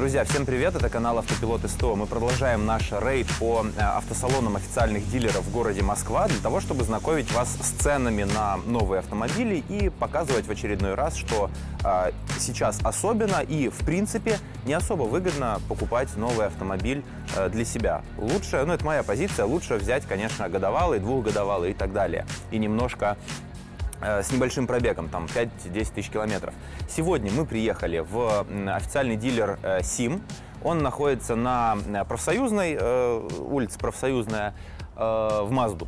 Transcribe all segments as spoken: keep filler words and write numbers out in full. Друзья, всем привет, это канал Автопилоты сто. Мы продолжаем наш рейд по автосалонам официальных дилеров в городе Москва для того, чтобы знакомить вас с ценами на новые автомобили и показывать в очередной раз, что э, сейчас особенно и, в принципе, не особо выгодно покупать новый автомобиль э, для себя. Лучше, ну это моя позиция, лучше взять, конечно, годовалый, двухгодовалый и так далее. И немножко... с небольшим пробегом, там пять-десять тысяч километров. Сегодня мы приехали в официальный дилер СИМ. Он находится на Профсоюзной, улице Профсоюзная, в Мазду.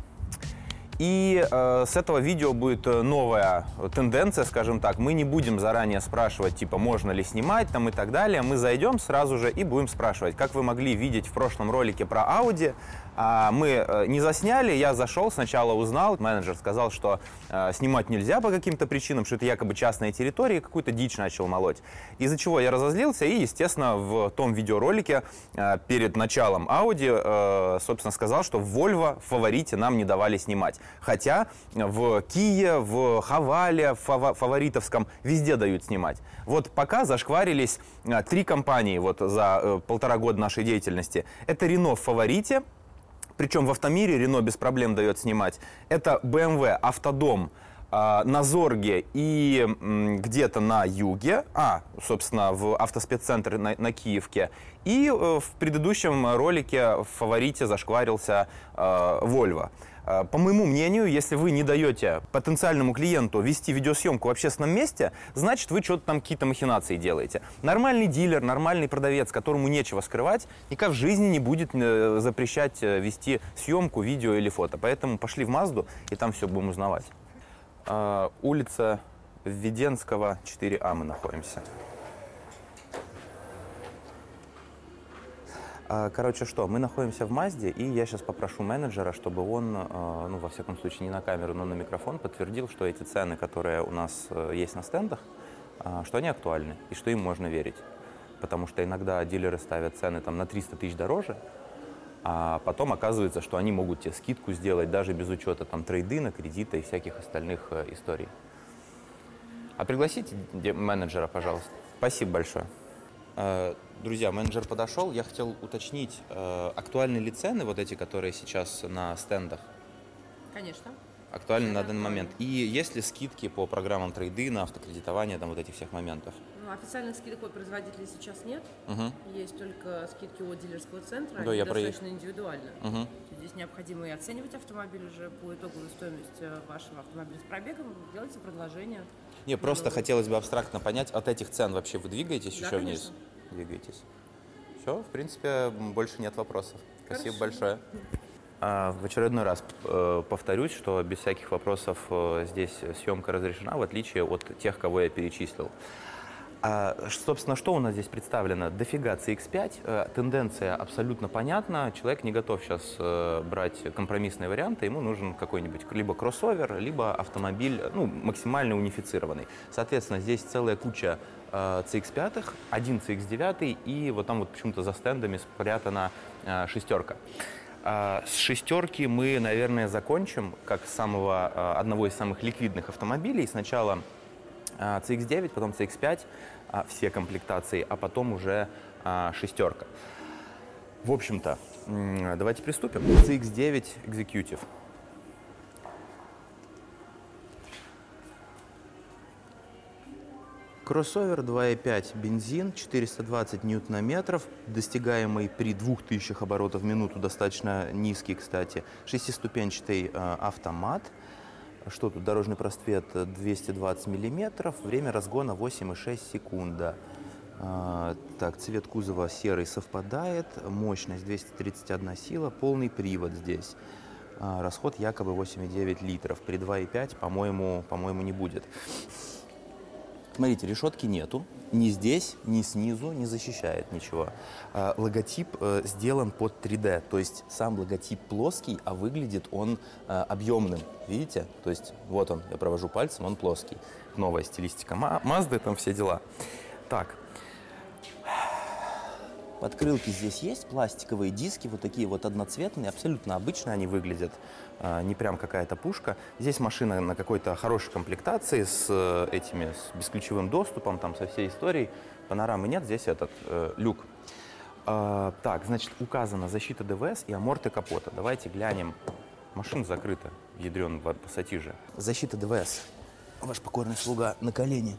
И э, с этого видео будет новая тенденция, скажем так. Мы не будем заранее спрашивать, типа, можно ли снимать там и так далее. Мы зайдем сразу же и будем спрашивать. Как вы могли видеть в прошлом ролике про Audi, э, мы не засняли. Я зашел, сначала узнал, менеджер сказал, что э, снимать нельзя по каким-то причинам, что это якобы частная территория, какую-то дичь начал молоть. Из-за чего я разозлился и, естественно, в том видеоролике э, перед началом Audi, э, собственно, сказал, что Volvo в Фаворите нам не давали снимать. Хотя в Kia, в Хавале, в Фаворитовском везде дают снимать. Вот пока зашкварились три компании вот за полтора года нашей деятельности. Это Рено в Фаворите, причем в Автомире Рено без проблем дает снимать. Это бэ эм вэ, Автодом на Зорге и где-то на юге, а, собственно, в автоспеццентре на, на Киевке. И в предыдущем ролике в Фаворите зашкварился Volvo. По моему мнению, если вы не даете потенциальному клиенту вести видеосъемку в общественном месте, значит, вы что-то там какие-то махинации делаете. Нормальный дилер, нормальный продавец, которому нечего скрывать, никак в жизни не будет запрещать вести съемку, видео или фото. Поэтому пошли в Мазду, и там все будем узнавать. Улица Введенского, четыре А мы находимся. Короче, что, мы находимся в Мазде, и я сейчас попрошу менеджера, чтобы он, ну, во всяком случае, не на камеру, но на микрофон подтвердил, что эти цены, которые у нас есть на стендах, что они актуальны и что им можно верить. Потому что иногда дилеры ставят цены там на триста тысяч дороже, а потом оказывается, что они могут тебе скидку сделать даже без учета там трейдина, кредита и всяких остальных историй. А пригласите менеджера, пожалуйста. Спасибо большое. Друзья, менеджер подошел. Я хотел уточнить, актуальны ли цены вот эти, которые сейчас на стендах? Конечно. Актуальны на данный момент. И есть ли скидки по программам трейдина, автокредитования, там вот этих всех моментов? Ну, официальных скидок от производителей сейчас нет. Угу. Есть только скидки от дилерского центра, да, они я достаточно про... индивидуально. Угу. Здесь необходимо и оценивать автомобиль уже по итоговой стоимости вашего автомобиля с пробегом, делайте предложение. Не, просто новый. Хотелось бы абстрактно понять, от этих цен вообще вы двигаетесь, да, еще конечно. Вниз? Двигаетесь. Все, в принципе, больше нет вопросов. Хорошо. Спасибо большое. В очередной раз повторюсь, что без всяких вопросов здесь съемка разрешена, в отличие от тех, кого я перечислил. А, собственно, что у нас здесь представлено? Дофига си икс пять, тенденция абсолютно понятна, человек не готов сейчас брать компромиссные варианты, ему нужен какой-нибудь либо кроссовер, либо автомобиль, ну, максимально унифицированный. Соответственно, здесь целая куча си икс пять, один си икс девять и вот там вот почему-то за стендами спрятана шестерка. С шестерки мы, наверное, закончим, как самого, одного из самых ликвидных автомобилей. Сначала си икс девять, потом си икс пять, все комплектации, а потом уже шестерка. В общем-то, давайте приступим. си икс девять Executive. Кроссовер два и пять, бензин, четыреста двадцать ньютон-метров, достигаемый при двух тысячах оборотов в минуту, достаточно низкий, кстати, шестиступенчатый автомат. Что тут? Дорожный просвет двести двадцать миллиметров, время разгона восемь и шесть секунда. Так, цвет кузова серый совпадает, мощность двести тридцать одна сила, полный привод здесь. Расход якобы восемь и девять литров, при два и пять, по-моему, по-моему, не будет. Смотрите, решетки нету, ни здесь, ни снизу, не защищает ничего. Логотип сделан под три дэ, то есть сам логотип плоский, а выглядит он объемным, видите? То есть вот он, я провожу пальцем, он плоский. Новая стилистика Mazda, там все дела. Так, Подкрылки здесь есть, пластиковые диски, вот такие вот одноцветные, абсолютно обычные они выглядят, не прям какая-то пушка. Здесь машина на какой-то хорошей комплектации с этими, с бесключевым доступом, там со всей историей. Панорамы нет, здесь этот э, люк. Э, так, значит, указана защита ДВС и аморты капота. Давайте глянем. Машина закрыта, ядрен в пассатиже. Защита ДВС. Ваш покорный слуга на колени.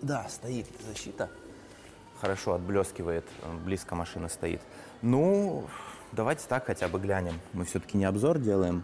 Да, стоит защита. Хорошо отблескивает, близко машина стоит. Ну, давайте так хотя бы глянем. Мы все-таки не обзор делаем.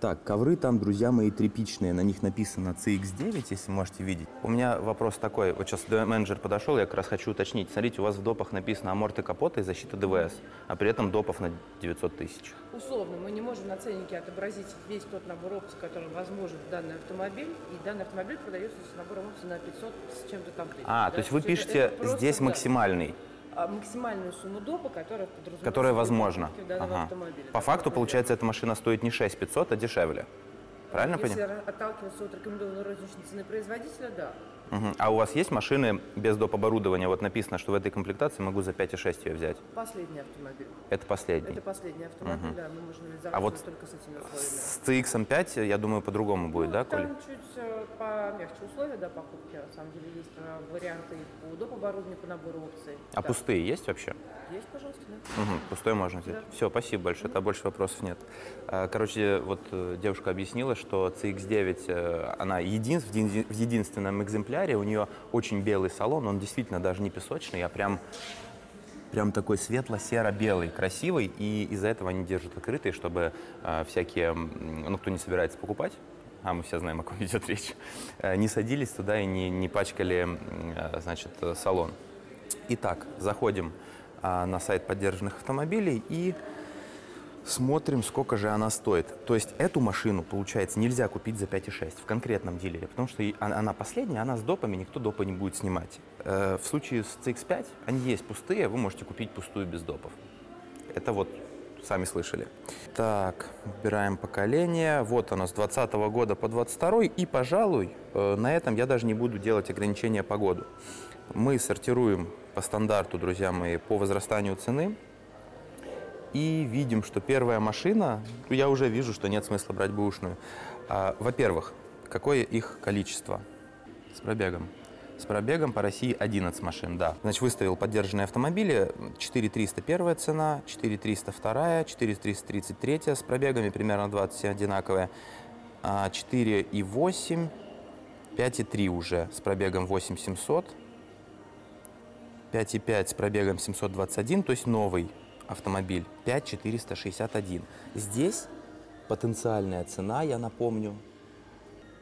Так, ковры там, друзья мои, тряпичные. На них написано си икс девять, если можете видеть. У меня вопрос такой. Вот сейчас менеджер подошел, я как раз хочу уточнить. Смотрите, у вас в допах написано аморты капота и защита ДВС, а при этом допов на девятьсот тысяч. Условно, мы не можем на ценнике отобразить весь тот набор опций, который возможен в данный автомобиль. И данный автомобиль продается с набором опций на пятьсот с чем-то там тысяч. А, да? То есть вы пишете просто, здесь максимальный. Максимальную сумму допа, которая подразумевается, которая возможна. Ага. По факту, получается, эта машина стоит не шесть тысяч пятьсот, а дешевле. Правильно понимаю? Если отталкиваться от рекомендованной розничной цены производителя, да. Угу. А у вас есть машины без доп. Оборудования? Вот написано, что в этой комплектации могу за пять и шесть ее взять. Последний автомобиль. Это последний? Это последний автомобиль, угу. Да. Мы можем заработать а вот только с этими условиями. С си икс пять, я думаю, по-другому будет, ну, да, Коля? Там чуть помягче условия, да, покупки. На самом деле есть варианты по доп. Оборудованию, по набору опций. А да. Пустые есть вообще? Есть, пожалуйста, да. Угу. Пустой можно взять. Да. Все, спасибо большое, да. Там больше вопросов нет. Короче, вот девушка объяснила, что си икс девять, она един... в единственном экземпляре. У нее очень белый салон, он действительно даже не песочный, а прям, прям такой светло-серо-белый, красивый. И из-за этого они держат открытые, чтобы э, всякие, ну, кто не собирается покупать, а мы все знаем, о ком идет речь, э, не садились туда и не, не пачкали, э, значит, салон. Итак, заходим э, на сайт поддержанных автомобилей и смотрим, сколько же она стоит. То есть эту машину, получается, нельзя купить за пять и шесть в конкретном дилере, потому что она последняя, она с допами, никто допы не будет снимать. В случае с си икс пять они есть пустые, вы можете купить пустую без допов. Это вот сами слышали. Так, выбираем поколение. Вот оно с двадцатого года по двадцать второй. И, пожалуй, на этом я даже не буду делать ограничения по году. Мы сортируем по стандарту, друзья мои, по возрастанию цены. И видим, что первая машина, я уже вижу, что нет смысла брать бэушную. А, во-первых, какое их количество с пробегом? С пробегом по России одиннадцать машин, да. Значит, выставил поддержанные автомобили, четыре триста первая цена, четыре триста вторая, четыре триста тридцать три с пробегами, примерно двадцать одинаковые, четыре и восемь, пять и три уже с пробегом восемь тысяч семьсот, пять и пять с пробегом семьсот двадцать один, то есть новый автомобиль, пять тысяч четыреста шестьдесят один. Здесь потенциальная цена, я напомню,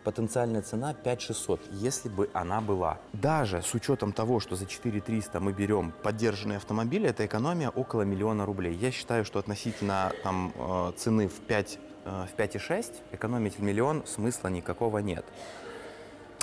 потенциальная цена пять тысяч шестьсот, если бы она была. Даже с учетом того, что за четыре триста мы берем поддержанные автомобили, это экономия около миллиона рублей. Я считаю, что относительно там, цены в пять и шесть экономить миллион смысла никакого нет.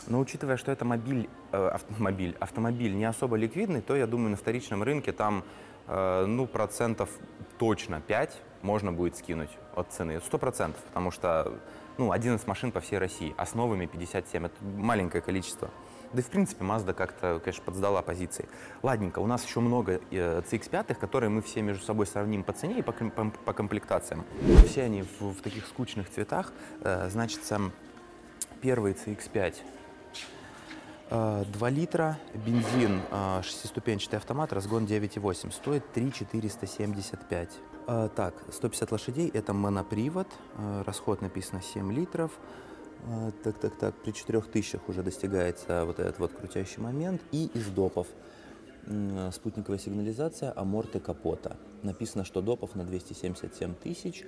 Но учитывая, что это мобиль, э, автомобиль, автомобиль не особо ликвидный, то, я думаю, на вторичном рынке там ну, процентов точно пять можно будет скинуть от цены. Сто процентов, потому что, ну, одиннадцать машин по всей России, а с новыми пятьдесят семь. Это маленькое количество. Да и, в принципе, Mazda как-то, конечно, подсдала позиции. Ладненько, у нас еще много си икс пять, которые мы все между собой сравним по цене и по, по, по комплектациям. Все они в, в таких скучных цветах. Значит, первый си икс пять. два литра, бензин, шестиступенчатый автомат, разгон девять и восемь, стоит три тысячи четыреста семьдесят пять. Так, сто пятьдесят лошадей, это монопривод, расход написано семь литров. Так, так, так, при четырёх тысячах уже достигается вот этот вот крутящий момент. И из допов спутниковая сигнализация, аморты капота. Написано, что допов на двести семьдесят семь тысяч,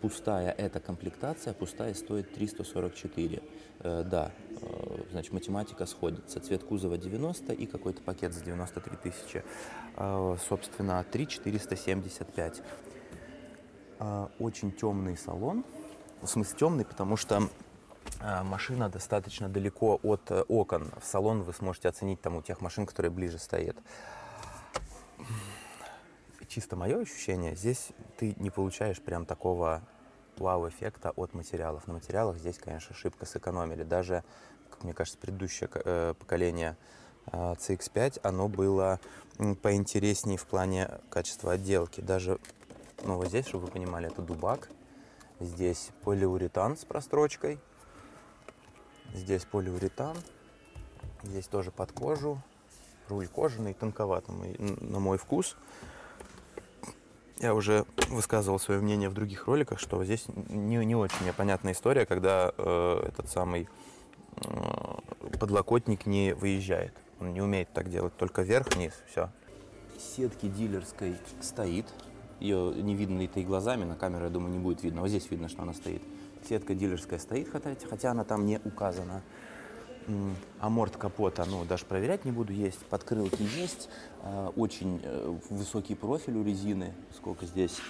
пустая эта комплектация, пустая стоит триста сорок четыре. Да, значит, математика сходится. Цвет кузова девяносто и какой-то пакет за девяносто три тысячи. Собственно, три тысячи четыреста семьдесят пять. Очень темный салон. В смысле темный, потому что машина достаточно далеко от окон. В салон вы сможете оценить там у тех машин, которые ближе стоят. Чисто мое ощущение, здесь ты не получаешь прям такого вау-эффекта от материалов. На материалах здесь, конечно, шибко сэкономили. Даже, как мне кажется, предыдущее поколение си экс пять, оно было поинтереснее в плане качества отделки. Даже, ну, вот здесь, чтобы вы понимали, это дубак. Здесь полиуретан с прострочкой. Здесь полиуретан. Здесь тоже под кожу. Руль кожаный, тонковатый на мой вкус. Я уже высказывал свое мнение в других роликах, что здесь не, не очень понятная история, когда э, этот самый э, подлокотник не выезжает. Он не умеет так делать, только вверх-вниз, все. Сетки дилерской стоит. Ее не видно ли-то и глазами, на камеру, я думаю, не будет видно. Вот здесь видно, что она стоит. Сетка дилерская стоит, хотя она там не указана. Аморт капота, ну, даже проверять не буду, есть. Подкрылки есть. Очень высокий профиль у резины. Сколько здесь?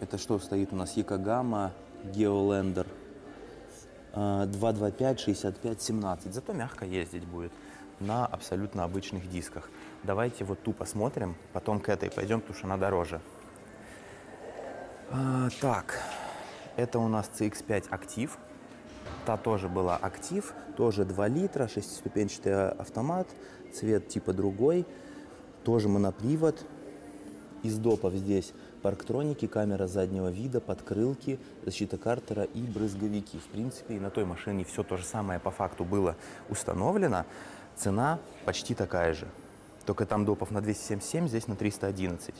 Это что стоит у нас? Yokohama Geolandar. два двадцать пять, шестьдесят пять, семнадцать. Зато мягко ездить будет на абсолютно обычных дисках. Давайте вот ту посмотрим, потом к этой пойдем, потому что она дороже. А, так, это у нас си экс пять Activ. Та тоже была Актив, тоже два литра, шестиступенчатый автомат, цвет типа другой, тоже монопривод. Из допов здесь парктроники, камера заднего вида, подкрылки, защита картера и брызговики. В принципе, и на той машине все то же самое по факту было установлено. Цена почти такая же, только там допов на двести семьдесят семь, здесь на триста одиннадцать.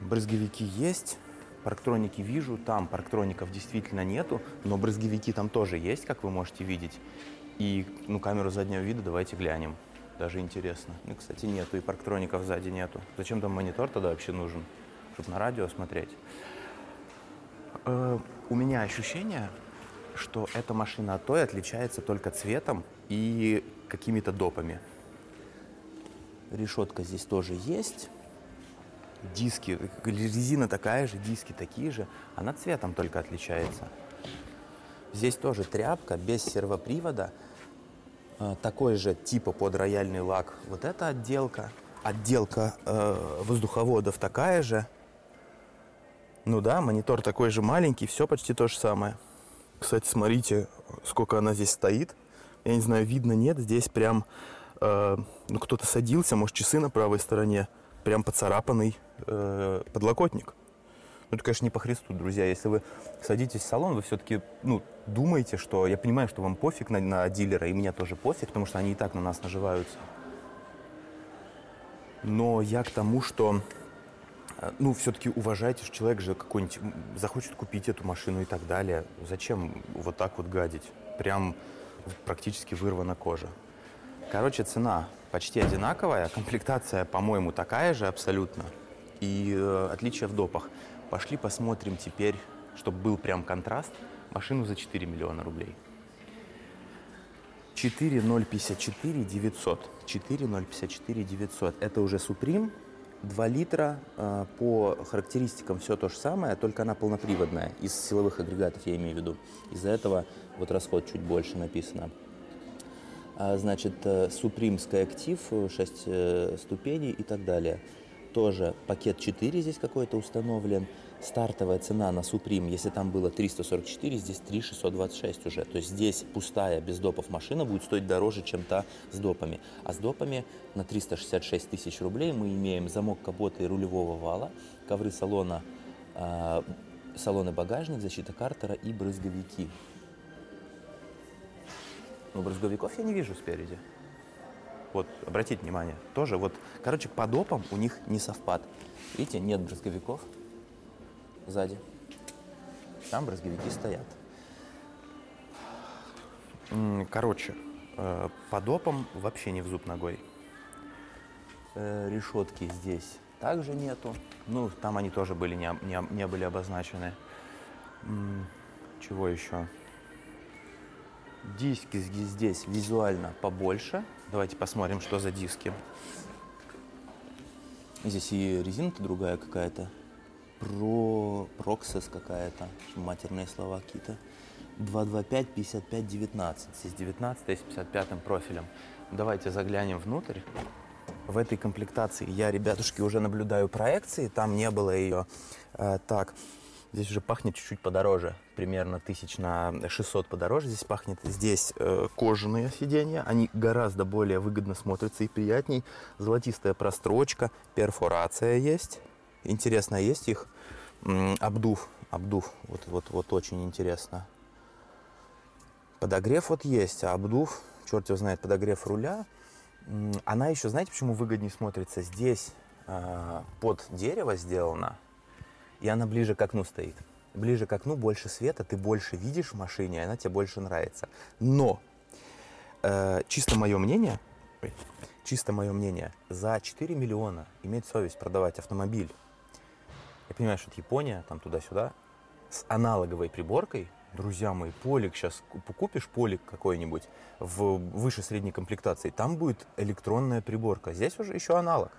Брызговики есть. Парктроники вижу, там парктроников действительно нету, но брызговики там тоже есть, как вы можете видеть. И, ну, камеру заднего вида давайте глянем, даже интересно. Ну, кстати, нету, и парктроников сзади нету. Зачем там монитор тогда вообще нужен, чтобы на радио смотреть? Э, у меня ощущение, что эта машина от той отличается только цветом и какими-то допами. Решетка здесь тоже есть. Диски, резина такая же, диски такие же, она цветом только отличается. Здесь тоже тряпка без сервопривода, такой же типа под рояльный лак. Вот эта отделка, отделка э, воздуховодов такая же. Ну да, монитор такой же маленький, все почти то же самое. Кстати, смотрите, сколько она здесь стоит. Я не знаю, видно, нет, здесь прям э, ну, кто-то садился, может, часы на правой стороне. Прям поцарапанный э, подлокотник. Ну, это, конечно, не по Христу, друзья. Если вы садитесь в салон, вы все-таки, ну, думаете, что... Я понимаю, что вам пофиг на, на дилера, и меня тоже пофиг, потому что они и так на нас наживаются. Но я к тому, что, ну, все-таки уважайте, что человек же какой-нибудь захочет купить эту машину и так далее. Зачем вот так вот гадить? Прям практически вырвана кожа. Короче, цена почти одинаковая, комплектация, по-моему, такая же абсолютно, и э, отличие в допах. Пошли посмотрим теперь, чтобы был прям контраст, машину за четыре миллиона рублей. четыре тысячи пятьдесят четыре девятьсот. четыре тысячи пятьдесят четыре девятьсот. Это уже Supreme, два литра, э, по характеристикам все то же самое, только она полноприводная, из силовых агрегатов я имею в виду. Из-за этого вот расход чуть больше написано. Значит, Supreme Skyactiv, шесть ступеней и так далее. Тоже пакет четыре здесь какой-то установлен. Стартовая цена на Supreme, если там было триста сорок четыре, здесь три тысячи шестьсот двадцать шесть уже. То есть здесь пустая, без допов машина будет стоить дороже, чем та с допами. А с допами на триста шестьдесят шесть тысяч рублей мы имеем замок капота и рулевого вала, ковры салона, э, салон и багажник, защита картера и брызговики. Но брызговиков я не вижу спереди. Вот, обратите внимание, тоже вот, короче, по допам у них не совпад. Видите, нет брызговиков сзади. Там брызговики стоят. Короче, по допам вообще не в зуб ногой. Решетки здесь также нету. Ну, там они тоже были, не, не, не были обозначены. Чего еще? Диски здесь визуально побольше. Давайте посмотрим, что за диски. Здесь и резина-то другая какая-то. Про... Proxes какая-то. Матерные слова какие-то. два двадцать пять, пятьдесят пять, девятнадцать. Здесь девятнадцать, с пятьдесят пятым профилем. Давайте заглянем внутрь. В этой комплектации я, ребятушки, уже наблюдаю проекции. Там не было ее. Так, Здесь уже пахнет чуть-чуть подороже, примерно тысяч на шестьсот подороже здесь пахнет. Здесь э, кожаные сиденья, они гораздо более выгодно смотрятся и приятней. Золотистая прострочка, перфорация есть. Интересно, есть их м-м, обдув, обдув, вот, вот, вот очень интересно. Подогрев вот есть, а обдув, черт его знает, подогрев руля. М-м, она еще, знаете, почему выгоднее смотрится? Здесь э, под дерево сделано. И она ближе к окну стоит. Ближе к окну больше света, ты больше видишь в машине, она тебе больше нравится. Но, э, чисто мое мнение, ой, чисто мое мнение, за четыре миллиона иметь совесть продавать автомобиль. Я понимаю, что это Япония, там туда-сюда, с аналоговой приборкой. Друзья мои, полик сейчас, купишь полик какой-нибудь в выше средней комплектации, там будет электронная приборка. Здесь уже еще аналог.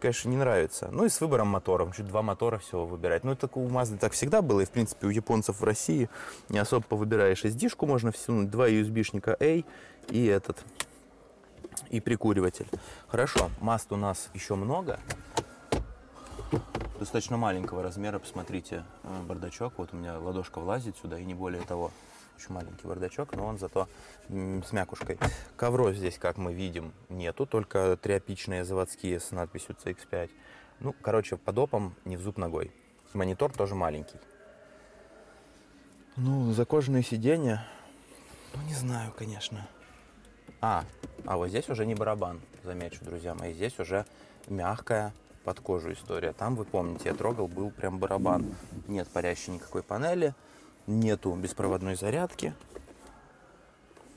Конечно, не нравится. Ну и с выбором моторов. Чуть два мотора всего выбирать. Ну, это у Mazda так всегда было. И, в принципе, у японцев в России не особо повыбираешь. эс ди-шку можно всунуть, два ю эс би-шника A и этот. И прикуриватель. Хорошо. Mazda у нас еще много. Достаточно маленького размера. Посмотрите, бардачок. Вот у меня ладошка влазит сюда и не более того. Очень маленький бардачок, но он зато с мякушкой. Ковров здесь, как мы видим, нету, только триопичные заводские с надписью си икс пять. Ну, короче, под опом не в зуб ногой. Монитор тоже маленький. Ну, за кожаные сиденья, ну, не знаю, конечно. А, а вот здесь уже не барабан, замечу, друзья мои. Здесь уже мягкая под кожу история. Там, вы помните, я трогал, был прям барабан. Нет парящей никакой панели. Нету беспроводной зарядки.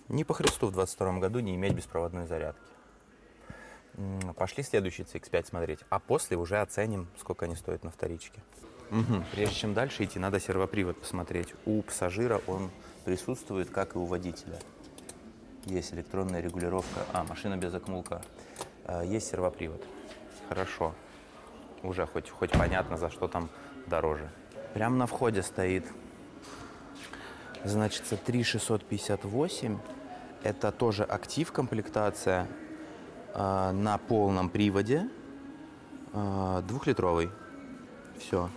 Не по Христу в двадцать втором году не иметь беспроводной зарядки. Пошли следующий си икс пять смотреть, а после уже оценим, сколько они стоят на вторичке. Угу. Прежде чем дальше идти, надо сервопривод посмотреть. У пассажира он присутствует, как и у водителя. Есть электронная регулировка. А, машина без аккумулятора. Есть сервопривод. Хорошо. Уже хоть, хоть понятно, за что там дороже. Прямо на входе стоит... Значит, три шестьсот пятьдесят восемь, это тоже актив комплектация э, на полном приводе, э, двухлитровый, все,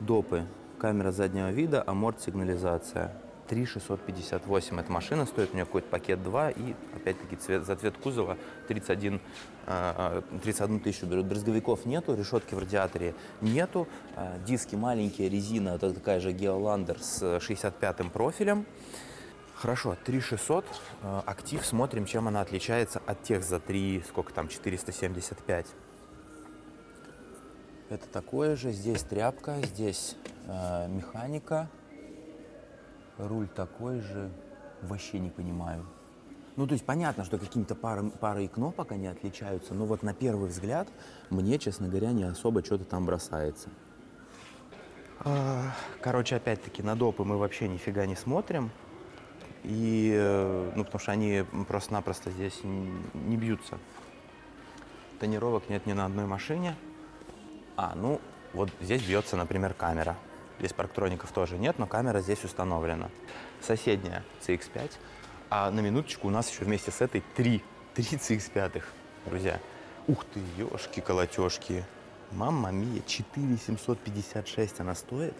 допы, камера заднего вида, аморт, сигнализация, три шестьсот пятьдесят восемь эта машина стоит, у нее какой-то пакет два и опять-таки цвет, за цвет кузова тридцать один тысячу берут. Брызговиков нету, решетки в радиаторе нету, диски маленькие, резина, это такая же Geolandar с шестьдесят пятым профилем. Хорошо, три шестьсот, актив, смотрим, чем она отличается от тех за три, сколько там, четыреста семьдесят пять. Это такое же, здесь тряпка, здесь э, механика. Руль такой же, вообще не понимаю. Ну, то есть понятно, что какими-то парой, парой кнопок они отличаются, но вот на первый взгляд мне, честно говоря, не особо что-то там бросается. Короче, опять-таки, на допы мы вообще нифига не смотрим. И, ну, потому что они просто-напросто здесь не бьются. Тонировок нет ни на одной машине. А, ну, вот здесь бьется, например, камера. Здесь парктроников тоже нет, но камера здесь установлена. Соседняя си икс пять. А на минуточку у нас еще вместе с этой три. Три си икс пять, друзья. Ух ты, ешки-колотешки. Мамма мия, четыре тысячи семьсот пятьдесят шесть она стоит.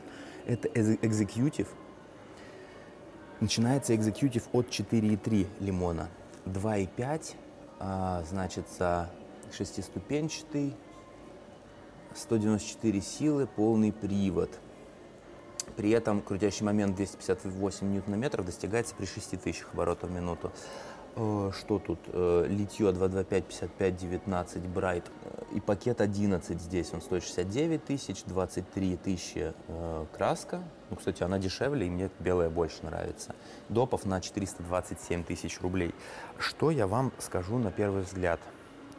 Это Executive. Начинается Executive от четыре и три лимона. два и пять, а, значит, шестиступенчатый. сто девяносто четыре силы, полный привод. При этом крутящий момент двести пятьдесят восемь ньютон-метров достигается при шести тысячах оборотов в минуту. Что тут? Литье два двадцать пять, пятьдесят пять, девятнадцать, Bright и пакет одиннадцать здесь. Он стоит шестьдесят девять тысяч, двадцать три тысячи краска. Ну, кстати, она дешевле, и мне белая больше нравится. Допов на четыреста двадцать семь тысяч рублей. Что я вам скажу на первый взгляд?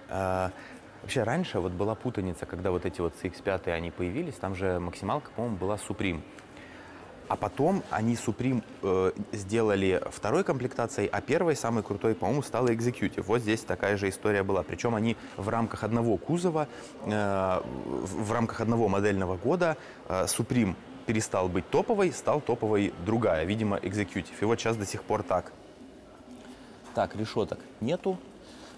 Вообще, раньше вот была путаница, когда вот эти вот си икс пять они появились. Там же максималка, по-моему, была Supreme. А потом они Supreme э, сделали второй комплектацией, а первой, самой крутой, по-моему, стала Executive. Вот здесь такая же история была. Причем они в рамках одного кузова, э, в рамках одного модельного года э, Supreme перестал быть топовой, стал топовой другая, видимо, Executive. И вот сейчас до сих пор так. Так, решеток нету,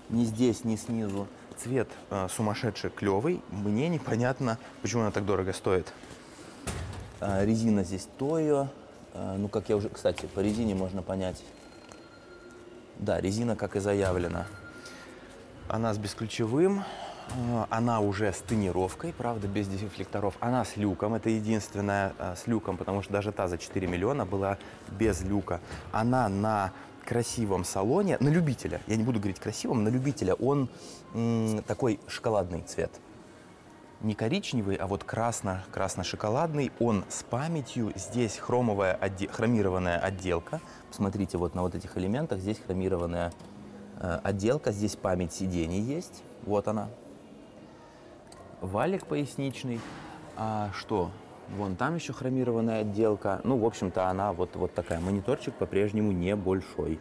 ни здесь, ни снизу. Цвет э, сумасшедший, клевый. Мне непонятно, почему она так дорого стоит. Резина здесь Toyo. Ну, как я уже, кстати, по резине можно понять. Да, резина, как и заявлено. Она с бесключевым. Она уже с тонировкой, правда, без дефлекторов. Она с люком, это единственная с люком, потому что даже та за четыре миллиона была без люка. Она на красивом салоне, на любителя, я не буду говорить красивом, на любителя, он м, такой шоколадный цвет. Не коричневый, а вот красно-красно-шоколадный. Он с памятью. Здесь хромовая, отде- хромированная отделка. Посмотрите, вот на вот этих элементах здесь хромированная э, отделка. Здесь память сидений есть. Вот она. Валик поясничный. А что? Вон там еще хромированная отделка. Ну, в общем-то, она вот, вот такая. Мониторчик по-прежнему небольшой.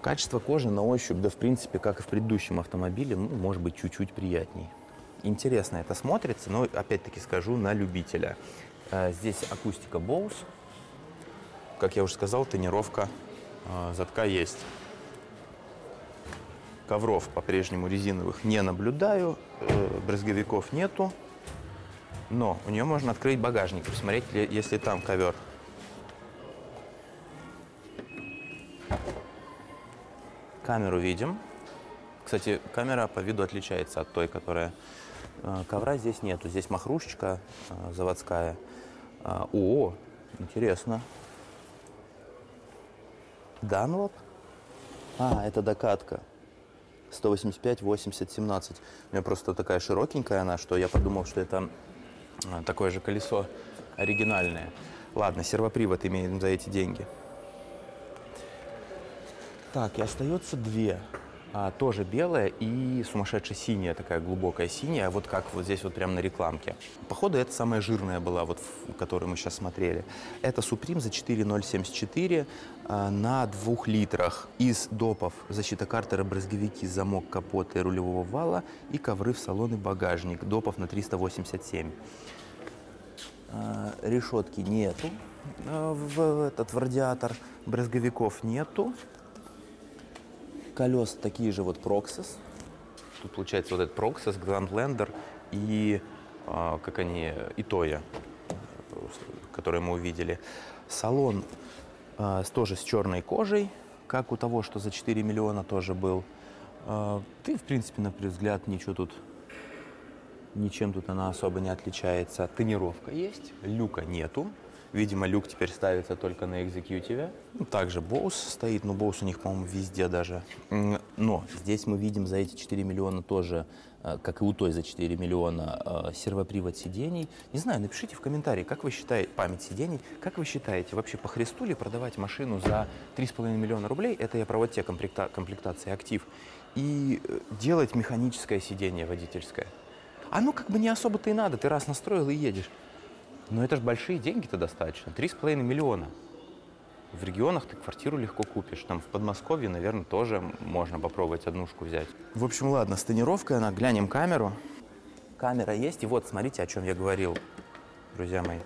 Качество кожи на ощупь, да, в принципе, как и в предыдущем автомобиле, ну, может быть, чуть-чуть приятней. Интересно это смотрится, но, опять-таки, скажу, на любителя. Здесь акустика Bose. Как я уже сказал, тонировка задка есть. Ковров по-прежнему резиновых не наблюдаю, брызговиков нету. Но у нее можно открыть багажник, посмотреть, если там ковер. Камеру видим. Кстати, камера по виду отличается от той, которая... Ковра здесь нету. Здесь махрушечка заводская. О, интересно. Данлоп? А, это докатка. сто восемьдесят пять, восемьдесят, семнадцать. У меня просто такая широкенькая она, что я подумал, что это такое же колесо оригинальное. Ладно, сервопривод имеем за эти деньги. Так, и остается две. А, тоже белая и сумасшедшая синяя, такая глубокая синяя, вот как вот здесь вот прям на рекламке. Походу, это самая жирная была, вот, которую мы сейчас смотрели. Это Supreme за четыре тысячи семьдесят четыре а, на двух литрах. Из допов защита картера, брызговики, замок капота и рулевого вала и ковры в салон и багажник. Допов на триста восемьдесят семь. А, решетки нету а, в, этот, в радиатор, брызговиков нету. Колеса такие же, вот Proxes. Тут получается вот этот Proxes, Geolandar и э, как они, и Toyo, которые мы увидели. Салон э, тоже с черной кожей, как у того, что за четыре миллиона тоже был. Э, ты, в принципе, на первый взгляд, ничего тут, ничем тут она особо не отличается. Тонировка есть, люка нету. Видимо, люк теперь ставится только на Executive. Также Bose стоит, но Bose у них, по-моему, везде даже. Но здесь мы видим за эти четыре миллиона тоже, как и у той за четыре миллиона, сервопривод сидений. Не знаю, напишите в комментарии, как вы считаете, память сидений, как вы считаете, вообще по Христу ли продавать машину за три с половиной миллиона рублей, это я про те комплекта, комплектации «Актив», и делать механическое сиденье водительское? Оно как бы не особо-то и надо, ты раз настроил и едешь. Но это же большие деньги-то достаточно. три с половиной миллиона. В регионах ты квартиру легко купишь. Там в Подмосковье, наверное, тоже можно попробовать однушку взять. В общем, ладно, с тонировкой она. Глянем камеру. Камера есть. И вот, смотрите, о чем я говорил, друзья мои.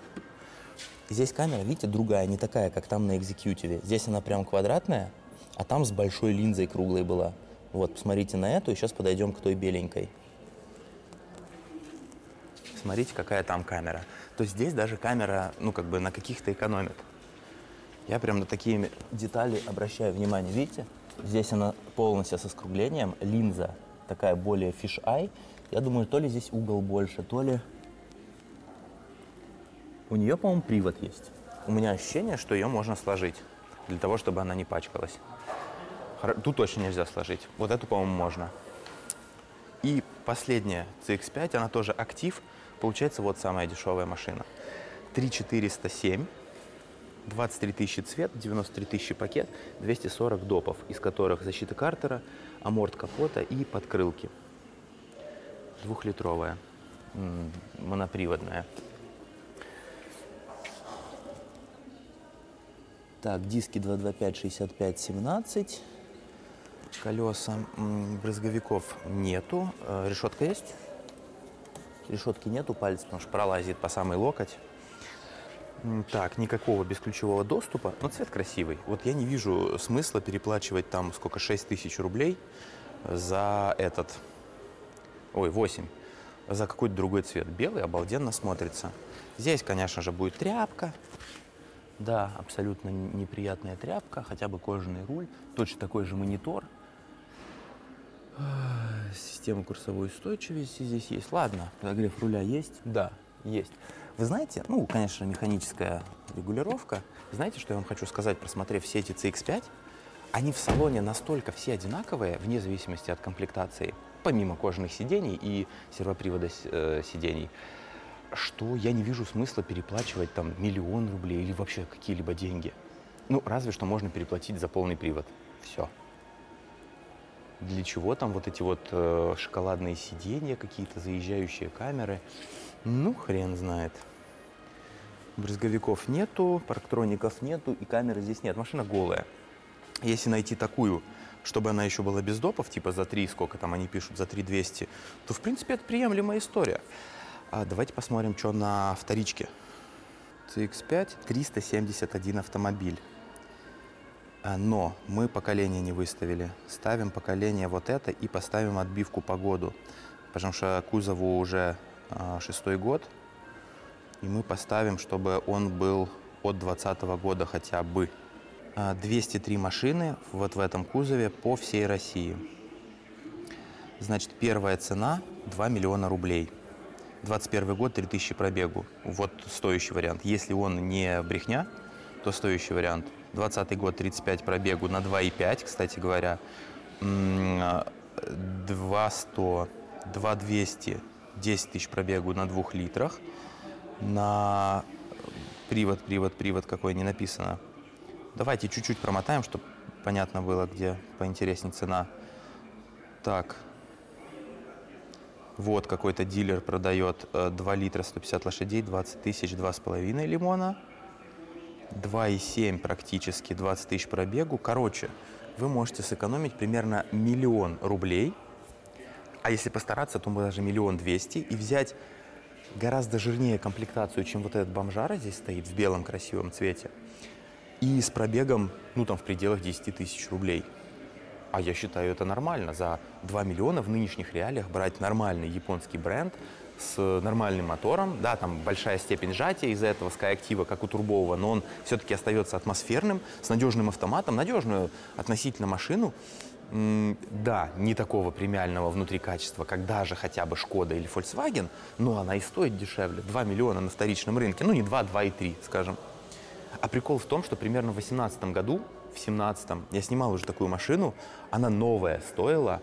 Здесь камера, видите, другая, не такая, как там на Executive. Здесь она прям квадратная, а там с большой линзой круглой была. Вот, посмотрите на эту, и сейчас подойдем к той беленькой. Смотрите, какая там камера. То есть здесь даже камера, ну, как бы на каких-то экономит. Я прям на такие детали обращаю внимание. Видите, здесь она полностью со скруглением. Линза такая более фиш-ай. Я думаю, то ли здесь угол больше, то ли... У нее, по-моему, привод есть. У меня ощущение, что ее можно сложить, для того, чтобы она не пачкалась. Тут точно нельзя сложить. Вот эту, по-моему, можно. И последняя си икс пять, она тоже «Актив». Получается, вот самая дешевая машина. три тысячи четыреста семь, двадцать три тысячи цвет, девяносто три тысячи пакет, двести сорок допов, из которых защита картера, аморт капота и подкрылки. Двухлитровая, моноприводная. Так, диски два двадцать пять, шестьдесят пять, семнадцать. Колеса, брызговиков нету. Решетка есть? Решетки нету, палец, потому что пролазит по самый локоть. Так, никакого бесключевого доступа, но цвет красивый. Вот я не вижу смысла переплачивать там сколько, шесть тысяч рублей за этот, ой, восемь, за какой-то другой цвет. Белый обалденно смотрится. Здесь, конечно же, будет тряпка. Да, абсолютно неприятная тряпка, хотя бы кожаный руль. Точно такой же монитор. Система курсовой устойчивости здесь есть. Ладно, подогрев руля есть? Да, есть. Вы знаете, ну, конечно, механическая регулировка. Знаете, что я вам хочу сказать, просмотрев все эти си икс пять? Они в салоне настолько все одинаковые, вне зависимости от комплектации, помимо кожаных сидений и сервопривода э, сидений, что я не вижу смысла переплачивать там миллион рублей или вообще какие-либо деньги. Ну, разве что можно переплатить за полный привод. Все. Для чего там вот эти вот э, шоколадные сиденья, какие-то заезжающие камеры? Ну, хрен знает. Брызговиков нету, парктроников нету и камеры здесь нет. Машина голая. Если найти такую, чтобы она еще была без допов, типа за три, сколько там они пишут, за три двести, то, в принципе, это приемлемая история. А давайте посмотрим, что на вторичке. си икс пять, триста семьдесят один автомобиль. Но мы поколение не выставили. Ставим поколение вот это и поставим отбивку по году. Потому что кузову уже а, шестой год. И мы поставим, чтобы он был от двадцатого года хотя бы. двести три машины вот в этом кузове по всей России. Значит, первая цена два миллиона рублей. двадцать первый год, три тысячи пробегу. Вот стоящий вариант. Если он не брехня, то стоящий вариант. двадцатый год, тридцать пять пробегу на два и пять, кстати говоря. два сто, два двести, десять тысяч пробегу на двух литрах. На привод, привод, привод, какой не написано. Давайте чуть-чуть промотаем, чтобы понятно было, где поинтереснее цена. Так. Вот какой-то дилер продает два литра, сто пятьдесят лошадей, двадцать тысяч, два с половиной лимона. два и семь практически, двадцать тысяч пробегу. Короче, вы можете сэкономить примерно миллион рублей. А если постараться, то мы даже миллион двести. И взять гораздо жирнее комплектацию, чем вот этот бомжара здесь стоит в белом красивом цвете. И с пробегом, ну, там, в пределах десяти тысяч рублей. А я считаю, это нормально. За два миллиона в нынешних реалиях брать нормальный японский бренд с нормальным мотором. Да, там большая степень сжатия из-за этого Skyactiv, как у турбового, но он все-таки остается атмосферным, с надежным автоматом, надежную относительно машину. Да, не такого премиального внутри качества, как даже хотя бы Шкода или Volkswagen, но она и стоит дешевле. два миллиона на вторичном рынке, ну, не два, два и три, скажем. А прикол в том, что примерно в две тысячи восемнадцатом году, в две тысячи семнадцатом, я снимал уже такую машину, она новая стоила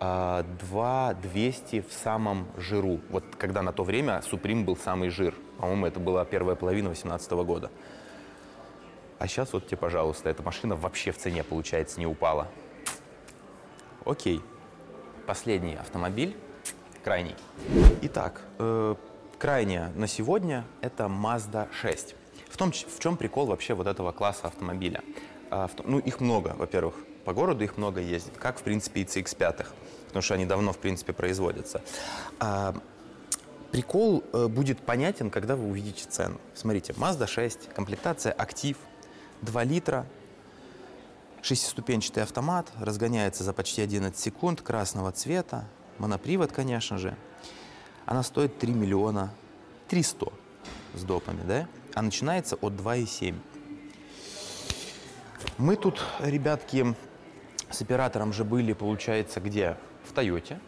э, две тысячи двести в самом жиру. Вот когда на то время Supreme был самый жир. По-моему, это была первая половина две тысячи восемнадцатого года. А сейчас вот тебе, пожалуйста, эта машина вообще в цене, получается, не упала. Окей. Последний автомобиль. Крайний. Итак, э, крайняя на сегодня это Мазда шесть. В том, в чем прикол вообще вот этого класса автомобиля. Ну, их много, во-первых, по городу их много ездит, как, в принципе, и си икс пять, потому что они давно, в принципе, производятся. Прикол будет понятен, когда вы увидите цену. Смотрите, Мазда шесть, комплектация Актив, два литра, шестиступенчатый автомат, разгоняется за почти одиннадцать секунд, красного цвета, монопривод, конечно же. Она стоит три миллиона триста с допами, да? А начинается от два и семь. Мы тут, ребятки, с оператором же были, получается, где? В Тойоте.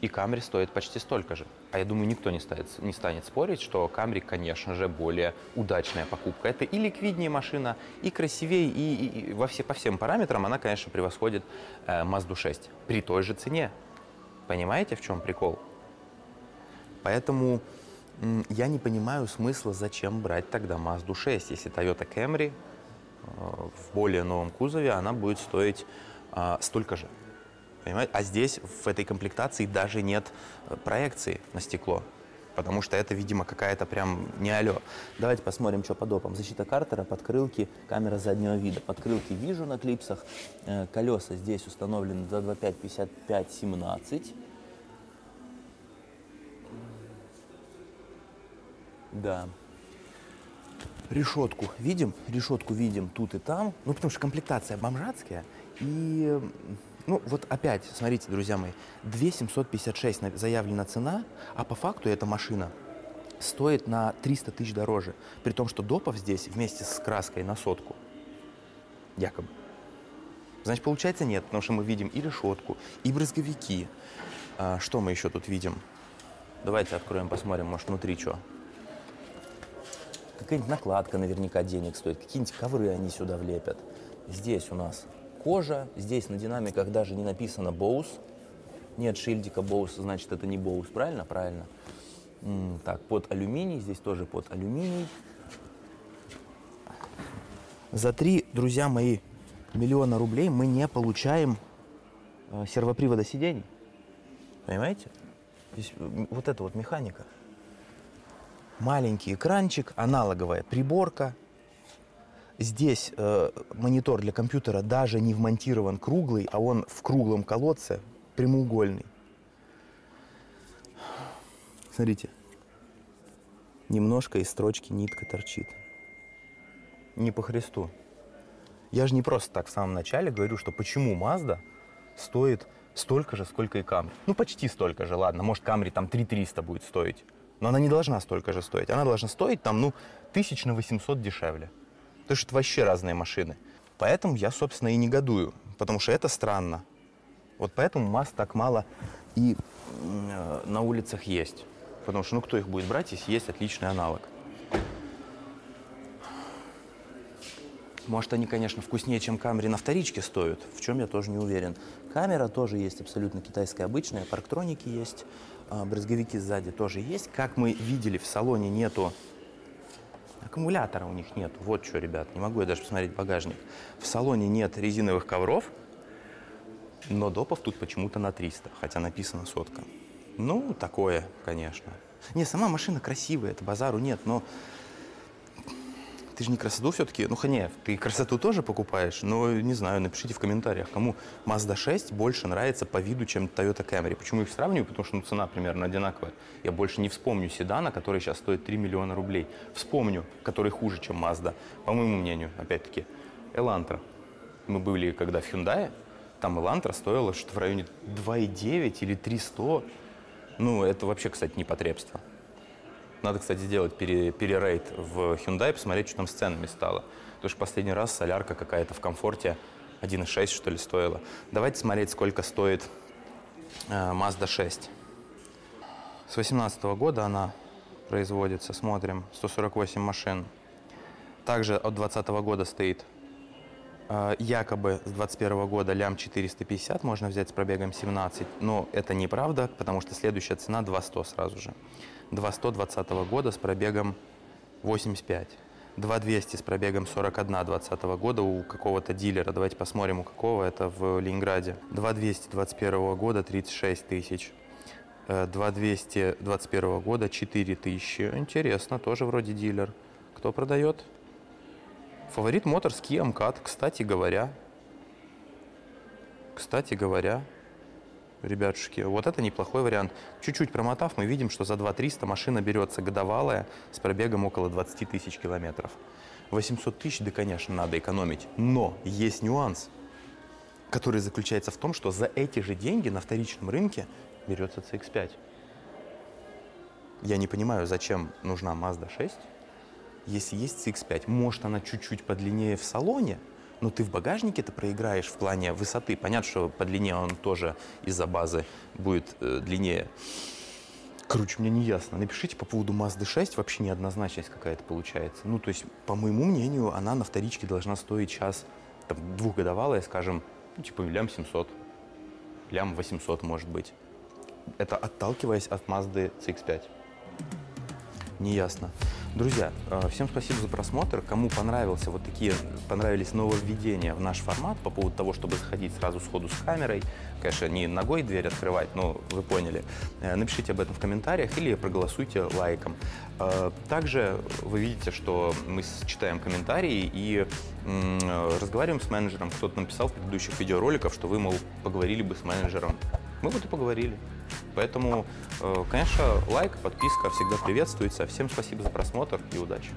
И Camry стоит почти столько же. А я думаю, никто не станет, не станет спорить, что Camry, конечно же, более удачная покупка. Это и ликвиднее машина, и красивее, и, и, и во все, по всем параметрам она, конечно, превосходит э, Мазду шесть. При той же цене. Понимаете, в чем прикол? Поэтому... Я не понимаю смысла, зачем брать тогда Мазду шесть, если Toyota Camry в более новом кузове, она будет стоить а, столько же. Понимаете? А здесь, в этой комплектации, даже нет проекции на стекло, потому что это, видимо, какая-то прям не алё. Давайте посмотрим, что по допам. Защита картера, подкрылки, камера заднего вида. Подкрылки вижу на клипсах, колеса здесь установлены два двадцать пять, пятьдесят пять, семнадцать. Да. Решетку видим, решетку видим тут и там. Ну, потому что комплектация бомжатская. И, ну, вот опять, смотрите, друзья мои, две тысячи семьсот пятьдесят шесть заявлена цена, а по факту эта машина стоит на триста тысяч дороже, при том, что допов здесь вместе с краской на сотку, якобы. Значит, получается нет, потому что мы видим и решетку, и брызговики. А, что мы еще тут видим? Давайте откроем, посмотрим, может, внутри что. Какая-нибудь накладка наверняка денег стоит, какие-нибудь ковры они сюда влепят. Здесь у нас кожа, здесь на динамиках даже не написано Bose. Нет шильдика Bose, значит, это не Bose, правильно? Правильно. Так, под алюминий, здесь тоже под алюминий. За три, друзья мои, миллиона рублей мы не получаем сервопривода сидений. Понимаете? Здесь вот эта вот механика. Маленький экранчик, аналоговая приборка. Здесь э, монитор для компьютера даже не вмонтирован круглый, а он в круглом колодце прямоугольный. Смотрите, немножко из строчки нитка торчит. Не по Христу. Я же не просто так в самом начале говорю, что почему Mazda стоит столько же, сколько и Camry. Ну, почти столько же, ладно. Может, Camry там три триста будет стоить. Но она не должна столько же стоить. Она должна стоить там, ну, тысяч на восемьсот дешевле. Потому что это вообще разные машины. Поэтому я, собственно, и негодую. Потому что это странно. Вот поэтому Mazda так мало и э, на улицах есть. Потому что, ну, кто их будет брать, если есть отличный аналог. Может, они, конечно, вкуснее, чем Camry на вторичке стоят, в чем я тоже не уверен. Камера тоже есть абсолютно китайская обычная, парктроники есть, брызговики сзади тоже есть. Как мы видели, в салоне нету аккумулятора, у них нет. Вот что, ребят, не могу я даже посмотреть багажник. В салоне нет резиновых ковров, но допов тут почему-то на триста, хотя написано сотка. Ну, такое, конечно. Не, сама машина красивая, это базару нет, но... Ты же не красоту все-таки, ну, Ханеев, ты красоту тоже покупаешь, но, не знаю, напишите в комментариях, кому Mazda шесть больше нравится по виду, чем Toyota Camry. Почему их сравниваю? Потому что, ну, цена примерно одинаковая. Я больше не вспомню седана, который сейчас стоит три миллиона рублей. Вспомню, который хуже, чем Mazda, по моему мнению, опять-таки. Elantra. Мы были когда в Hyundai, там Elantra стоила что-то в районе две тысячи девятьсот или триста. Ну, это вообще, кстати, непотребство. Надо, кстати, сделать пере, перерейд в Hyundai, посмотреть, что там с ценами стало. Потому что последний раз солярка какая-то в комфорте один и шесть, что ли, стоила. Давайте смотреть, сколько стоит э, Mazda шесть. С две тысячи восемнадцатого года она производится, смотрим, сто сорок восемь машин. Также от две тысячи двадцатого года стоит э, якобы с две тысячи двадцать первого года лям четыреста пятьдесят, можно взять с пробегом семнадцать. Но это неправда, потому что следующая цена две тысячи сто сразу же. две тысячи двадцатого года с пробегом восемьдесят пять. две тысячи двести с пробегом сорок один две тысячи двадцатого года у какого-то дилера. Давайте посмотрим, у какого. Это в Ленинграде. две тысячи двести две тысячи двадцать первого года тридцать шесть тысяч. две тысячи двести две тысячи двадцать первого года четыре тысячи. Интересно, тоже вроде дилер. Кто продает? Фаворит Motors, Kia, МКАД. Кстати говоря, кстати говоря, ребятушки, вот это неплохой вариант. Чуть-чуть промотав, мы видим, что за две тысячи триста машина берется годовалая с пробегом около двадцати тысяч километров. восемьсот тысяч, да, конечно, надо экономить. Но есть нюанс, который заключается в том, что за эти же деньги на вторичном рынке берется си икс пять. Я не понимаю, зачем нужна Mazda шесть, если есть си икс пять. Может, она чуть-чуть подлиннее в салоне, но ты в багажнике ты проиграешь в плане высоты. Понятно, что по длине он тоже из-за базы будет э, длиннее. Короче, мне не ясно. Напишите по поводу Mazda шесть. Вообще неоднозначность какая-то получается. Ну, то есть, по моему мнению, она на вторичке должна стоить сейчас там, двухгодовалая, скажем, ну, типа лям семьсот, лям восемьсот, может быть. Это отталкиваясь от Mazda си икс пять. Неясно. Друзья, всем спасибо за просмотр. Кому понравился вот такие, понравились нововведения в наш формат по поводу того, чтобы заходить сразу сходу с камерой, конечно, не ногой дверь открывать, но вы поняли, напишите об этом в комментариях или проголосуйте лайком. Также вы видите, что мы читаем комментарии и разговариваем с менеджером. Кто-то написал в предыдущих видеороликах, что вы, мол, поговорили бы с менеджером. Мы вот и поговорили. Поэтому, конечно, лайк, подписка всегда приветствуется. Всем спасибо за просмотр и удачи!